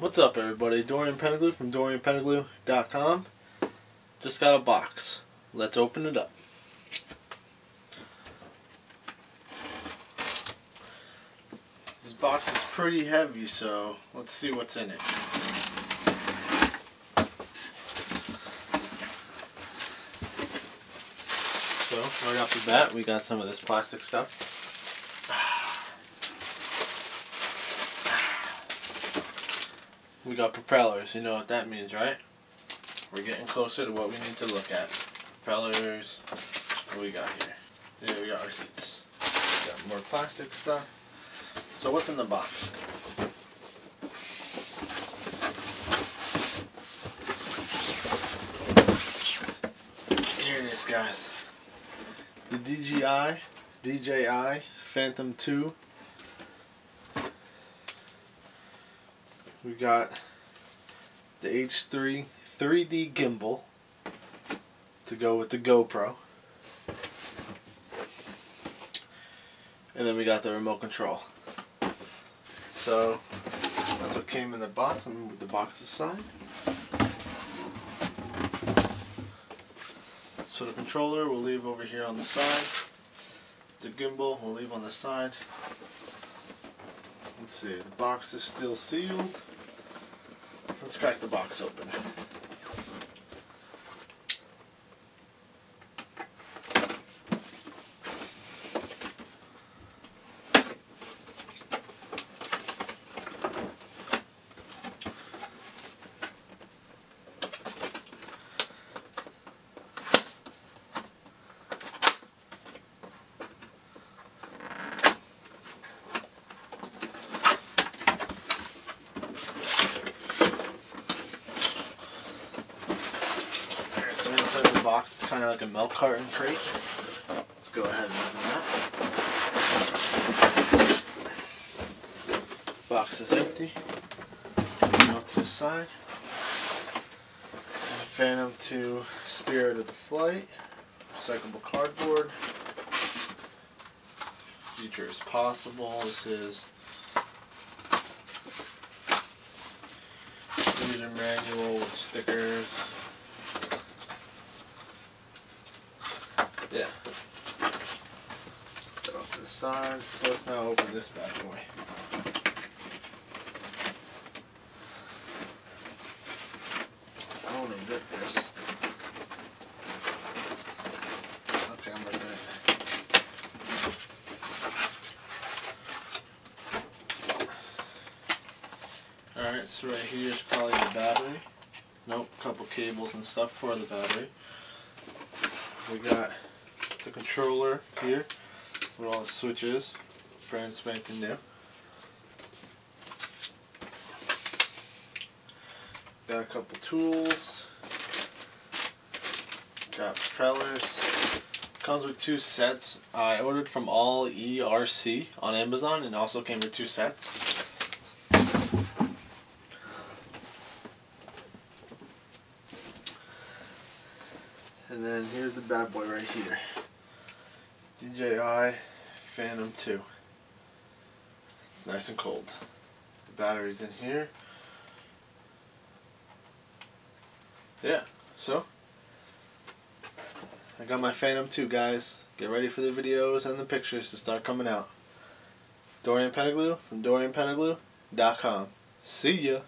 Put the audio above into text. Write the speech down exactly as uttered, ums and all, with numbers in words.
What's up, everybody? Dorian Penoglou from Dorian Penoglou dot com. Just got a box. Let's open it up. This box is pretty heavy, so let's see what's in it. So, right off the bat, we got some of this plastic stuff. We got propellers. You know what that means, right? We're getting closer to what we need to look at. Propellers. What do we got here? There we got our seats. We got more plastic stuff. So what's in the box? Here it is, guys. The D J I, D J I Phantom two. We got the H three three D gimbal to go with the GoPro. And then we got the remote control. So that's what came in the box. I'm going to move the box aside. So the controller we'll leave over here on the side. The gimbal we'll leave on the side. Let's see, the box is still sealed. Let's crack the box open. Box. It's kind of like a milk carton crate. Let's go ahead and open that. Box is empty. Out to the side. And Phantom two Spirit of the Flight. Recyclable cardboard. Future is possible. This is user manual with stickers. Yeah. Put off to the side. So let's now open this bad boy. I want to rip this. Okay, I'm ripping it. Alright, so right here is probably the battery. Nope, a couple cables and stuff for the battery. We got the controller here with all the switches, brand spanking new. Got a couple tools, got propellers. Comes with two sets. I ordered from All E R C on Amazon and also came with two sets. And then here's the bad boy right here. D J I Phantom two. It's nice and cold. The battery's in here. Yeah, so I got my Phantom two, guys. Get ready for the videos and the pictures to start coming out. Dorian Penoglou from Dorian Penoglou dot com. See ya!